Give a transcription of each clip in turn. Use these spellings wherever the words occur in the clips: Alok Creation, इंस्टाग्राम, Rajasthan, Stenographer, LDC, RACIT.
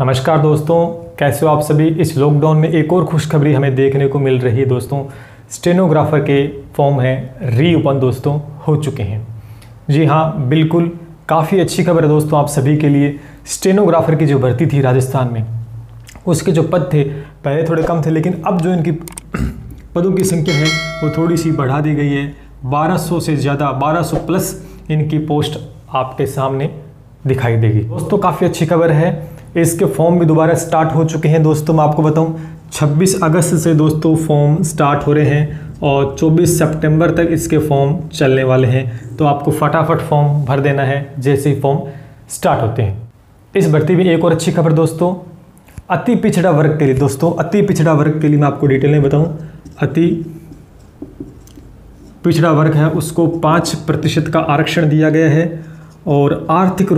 नमस्कार दोस्तों, कैसे हो आप सभी। इस लॉकडाउन में एक और खुशखबरी हमें देखने को मिल रही है दोस्तों। स्टेनोग्राफर के फॉर्म हैं रीओपन दोस्तों हो चुके हैं। जी हाँ, बिल्कुल काफ़ी अच्छी खबर है दोस्तों आप सभी के लिए। स्टेनोग्राफर की जो भर्ती थी राजस्थान में, उसके जो पद थे पहले थोड़े कम थे, लेकिन अब जो इनकी पदों की संख्या है वो थोड़ी सी बढ़ा दी गई है। 1200 से ज़्यादा, 1200 प्लस इनकी पोस्ट आपके सामने दिखाई देगी दोस्तों। काफ़ी अच्छी खबर है। इसके फॉर्म भी दोबारा स्टार्ट हो चुके हैं दोस्तों। मैं आपको बताऊं 26 अगस्त से दोस्तों फॉर्म स्टार्ट हो रहे हैं और 24 सितंबर तक इसके फॉर्म चलने वाले हैं। तो आपको फटाफट फॉर्म भर देना है जैसे ही फॉर्म स्टार्ट होते हैं। इस भर्ती में एक और अच्छी खबर दोस्तों, अति पिछड़ा वर्ग के लिए दोस्तों, अति पिछड़ा वर्ग के लिए मैं आपको डिटेल में बताऊँ। अति पिछड़ा वर्ग है उसको 5% का आरक्षण दिया गया है और आर्थिक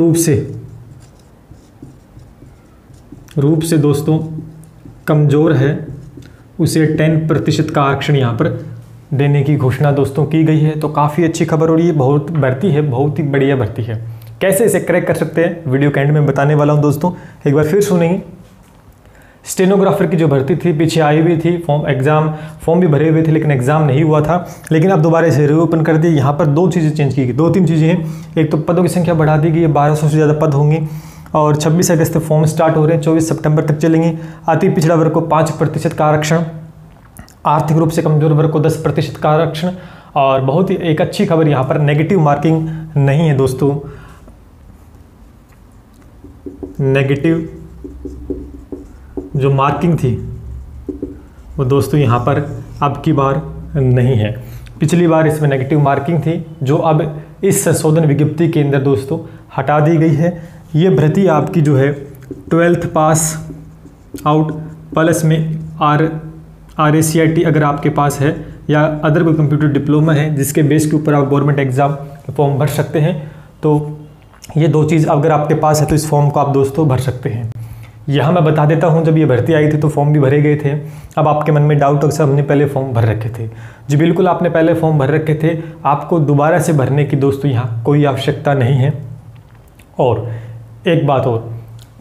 रूप से दोस्तों कमज़ोर है उसे 10% का आरक्षण यहाँ पर देने की घोषणा दोस्तों की गई है। तो काफ़ी अच्छी खबर हो रही है। बहुत भर्ती है, बहुत ही बढ़िया भर्ती है। कैसे इसे क्रैक कर सकते हैं वीडियो के एंड में बताने वाला हूँ दोस्तों। एक बार फिर सुनेंगे। स्टेनोग्राफर की जो भर्ती थी पीछे आई हुई थी, फॉर्म भी भरे हुए थे लेकिन एग्ज़ाम नहीं हुआ था, लेकिन अब दोबारा इसे रीओपन कर दिए। यहाँ पर दो चीज़ें चेंज की गई, दो तीन चीज़ें हैं। एक तो पदों की संख्या बढ़ा दी गई है, 1200 से ज़्यादा पद होंगे और 26 अगस्त से फॉर्म स्टार्ट हो रहे हैं, 24 सितंबर तक चलेंगे। अति पिछड़ा वर्ग को 5% का आरक्षण, आर्थिक रूप से कमज़ोर वर्ग को 10% का आरक्षण। और बहुत ही एक अच्छी खबर यहाँ पर नेगेटिव मार्किंग नहीं है दोस्तों। नेगेटिव जो मार्किंग थी वो दोस्तों यहाँ पर अब की बार नहीं है। पिछली बार इसमें नेगेटिव मार्किंग थी जो अब इस संशोधन विज्ञप्ति के अंदर दोस्तों हटा दी गई है। ये भर्ती आपकी जो है 12th पास आउट प्लस में R A C I T अगर आपके पास है या अदर कोई कंप्यूटर डिप्लोमा है जिसके बेस के ऊपर आप गवर्नमेंट एग्ज़ाम फॉर्म भर सकते हैं। तो ये दो चीज़ अगर आपके पास है तो इस फॉर्म को आप दोस्तों भर सकते हैं। यहाँ मैं बता देता हूँ, जब ये भर्ती आई थी तो फॉर्म भी भरे गए थे। अब आपके मन में डाउट अक्सर हमने पहले फॉर्म भर रखे थे। जी बिल्कुल, आपने पहले फॉर्म भर रखे थे, आपको दोबारा से भरने की दोस्तों यहाँ कोई आवश्यकता नहीं है। और एक बात और,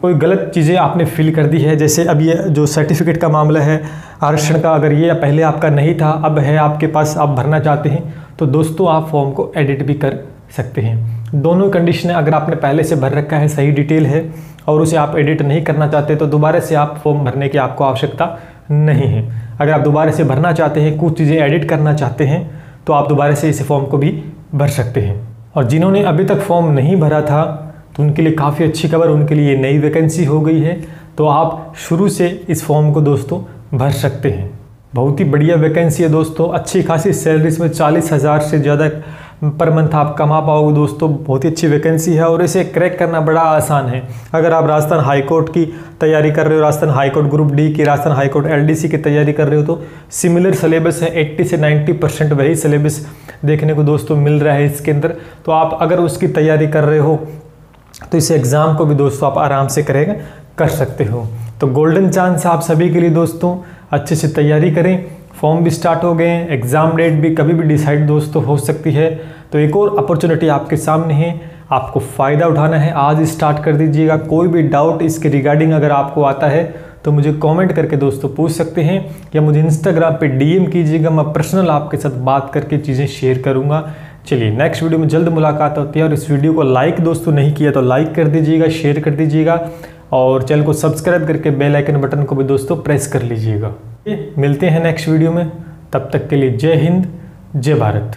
कोई गलत चीज़ें आपने फिल कर दी है, जैसे अब ये जो सर्टिफिकेट का मामला है आरक्षण का, अगर ये पहले आपका नहीं था अब है आपके पास, आप भरना चाहते हैं तो दोस्तों आप फॉर्म को एडिट भी कर सकते हैं। दोनों कंडीशन, अगर आपने पहले से भर रखा है सही डिटेल है और उसे आप एडिट नहीं करना चाहते तो दोबारा से आप फॉर्म भरने की आपको आवश्यकता नहीं है। अगर आप दोबारा से भरना चाहते हैं, कुछ चीज़ें एडिट करना चाहते हैं तो आप दोबारा से इस फॉर्म को भी भर सकते हैं। और जिन्होंने अभी तक फॉर्म नहीं भरा था उनके लिए काफ़ी अच्छी खबर, उनके लिए नई वैकेंसी हो गई है। तो आप शुरू से इस फॉर्म को दोस्तों भर सकते हैं। बहुत ही बढ़िया वैकेंसी है दोस्तों, अच्छी खासी सैलरी इसमें 40,000 से ज़्यादा पर मंथ आप कमा पाओगे दोस्तों। बहुत ही अच्छी वैकेंसी है और इसे क्रैक करना बड़ा आसान है। अगर आप राजस्थान हाई कोर्ट की तैयारी कर रहे हो, Rajasthan high court group D की, राजस्थान हाई कोर्ट LDC की तैयारी कर रहे हो तो सिमिलर सिलेबस है। 80 से 90% वही सिलेबस देखने को दोस्तों मिल रहा है इसके अंदर। तो आप अगर उसकी तैयारी कर रहे हो तो इस एग्ज़ाम को भी दोस्तों आप आराम से कर सकते हो। तो गोल्डन चांस आप सभी के लिए दोस्तों, अच्छे से तैयारी करें। फॉर्म भी स्टार्ट हो गए हैं, एग्ज़ाम डेट भी कभी भी डिसाइड दोस्तों हो सकती है। तो एक और अपॉर्चुनिटी आपके सामने है, आपको फ़ायदा उठाना है। आज स्टार्ट कर दीजिएगा। कोई भी डाउट इसके रिगार्डिंग अगर आपको आता है तो मुझे कमेंट करके दोस्तों पूछ सकते हैं या मुझे इंस्टाग्राम पे DM कीजिएगा। मैं पर्सनल आपके साथ बात करके चीज़ें शेयर करूँगा। चलिए नेक्स्ट वीडियो में जल्द मुलाकात होती है। और इस वीडियो को लाइक दोस्तों नहीं किया तो लाइक कर दीजिएगा, शेयर कर दीजिएगा और चैनल को सब्सक्राइब करके बेल आइकन बटन को भी दोस्तों प्रेस कर लीजिएगा। मिलते हैं नेक्स्ट वीडियो में, तब तक के लिए जय हिंद, जय भारत।